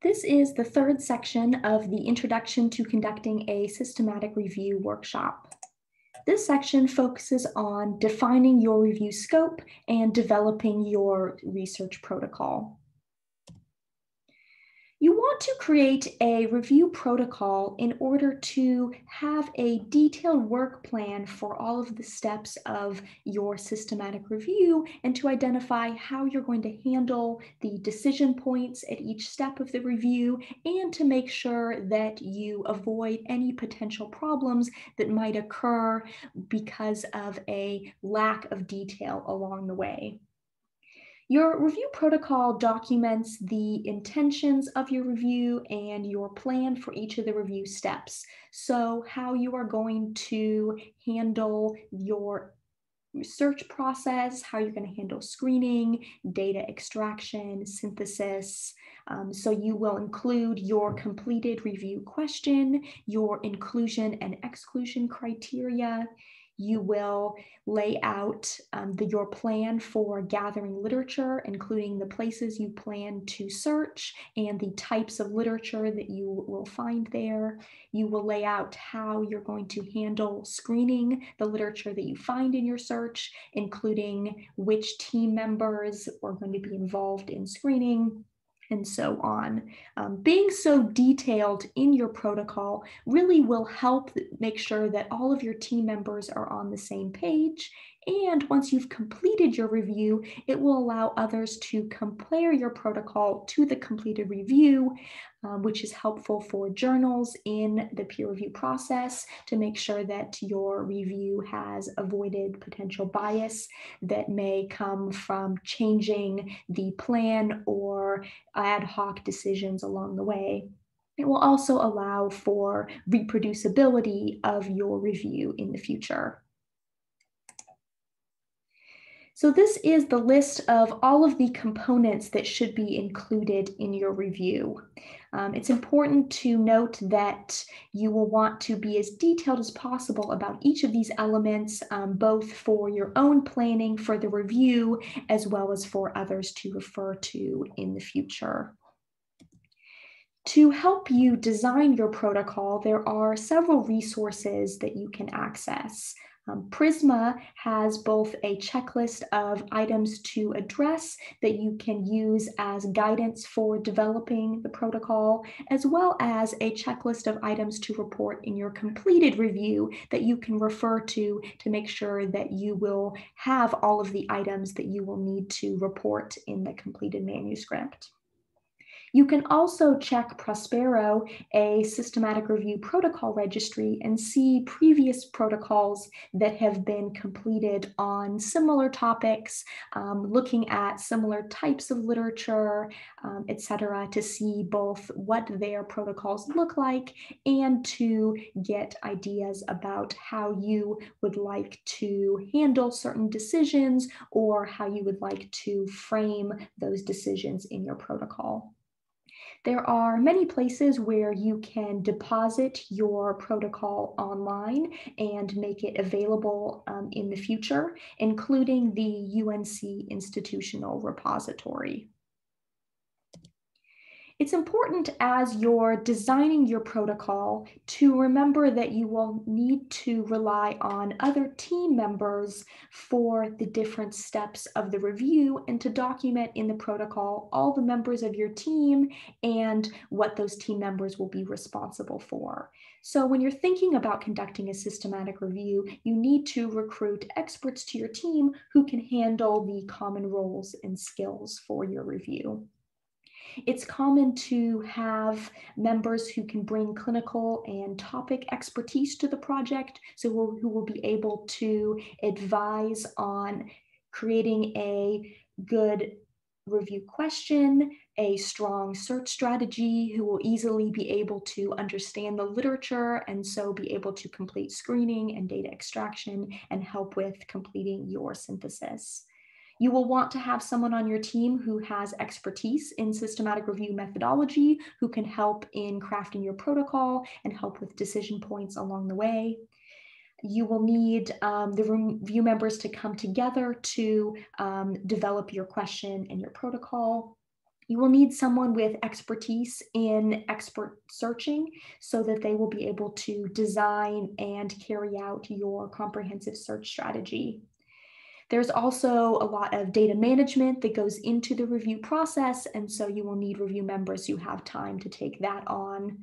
This is the third section of the Introduction to Conducting a Systematic Review workshop. This section focuses on defining your review scope and developing your research protocol. You want to create a review protocol in order to have a detailed work plan for all of the steps of your systematic review and to identify how you're going to handle the decision points at each step of the review and to make sure that you avoid any potential problems that might occur because of a lack of detail along the way. Your review protocol documents the intentions of your review and your plan for each of the review steps. So how you are going to handle your research process, how you're going to handle screening, data extraction, synthesis. So you will include your completed review question, your inclusion and exclusion criteria. You will lay out your plan for gathering literature, including the places you plan to search and the types of literature that you will find there. You will lay out how you're going to handle screening the literature that you find in your search, including which team members are going to be involved in screening, and so on. Being so detailed in your protocol really will help make sure that all of your team members are on the same page. And once you've completed your review, it will allow others to compare your protocol to the completed review, which is helpful for journals in the peer review process to make sure that your review has avoided potential bias that may come from changing the plan or ad hoc decisions along the way. It will also allow for reproducibility of your review in the future. So this is the list of all of the components that should be included in your review. It's important to note that you will want to be as detailed as possible about each of these elements, both for your own planning for the review, as well as for others to refer to in the future. To help you design your protocol, there are several resources that you can access. PRISMA has both a checklist of items to address that you can use as guidance for developing the protocol, as well as a checklist of items to report in your completed review that you can refer to make sure that you will have all of the items that you will need to report in the completed manuscript. You can also check Prospero, a systematic review protocol registry, and see previous protocols that have been completed on similar topics, looking at similar types of literature, etc., to see both what their protocols look like and to get ideas about how you would like to handle certain decisions or how you would like to frame those decisions in your protocol. There are many places where you can deposit your protocol online and make it available in the future, including the UNC Institutional Repository. It's important as you're designing your protocol to remember that you will need to rely on other team members for the different steps of the review and to document in the protocol all the members of your team and what those team members will be responsible for. So when you're thinking about conducting a systematic review, you need to recruit experts to your team who can handle the common roles and skills for your review. It's common to have members who can bring clinical and topic expertise to the project, so who will be able to advise on creating a good review question, a strong search strategy, who will easily be able to understand the literature and so be able to complete screening and data extraction and help with completing your synthesis. You will want to have someone on your team who has expertise in systematic review methodology, who can help in crafting your protocol and help with decision points along the way. You will need the review members to come together to develop your question and your protocol. You will need someone with expertise in expert searching so that they will be able to design and carry out your comprehensive search strategy. There's also a lot of data management that goes into the review process, and so you will need review members who have time to take that on,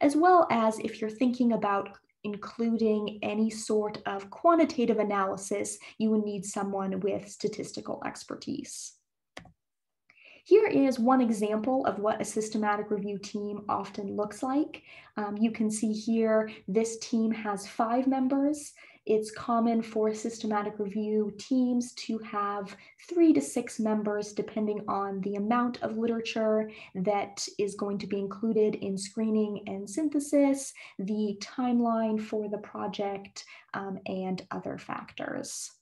as well as if you're thinking about including any sort of quantitative analysis, you would need someone with statistical expertise. Here is one example of what a systematic review team often looks like. You can see here, this team has 5 members. It's common for systematic review teams to have 3 to 6 members, depending on the amount of literature that is going to be included in screening and synthesis, the timeline for the project, and other factors.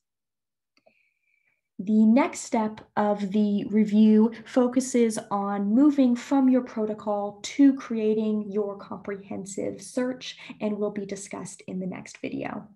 The next step of the review focuses on moving from your protocol to creating your comprehensive search, and will be discussed in the next video.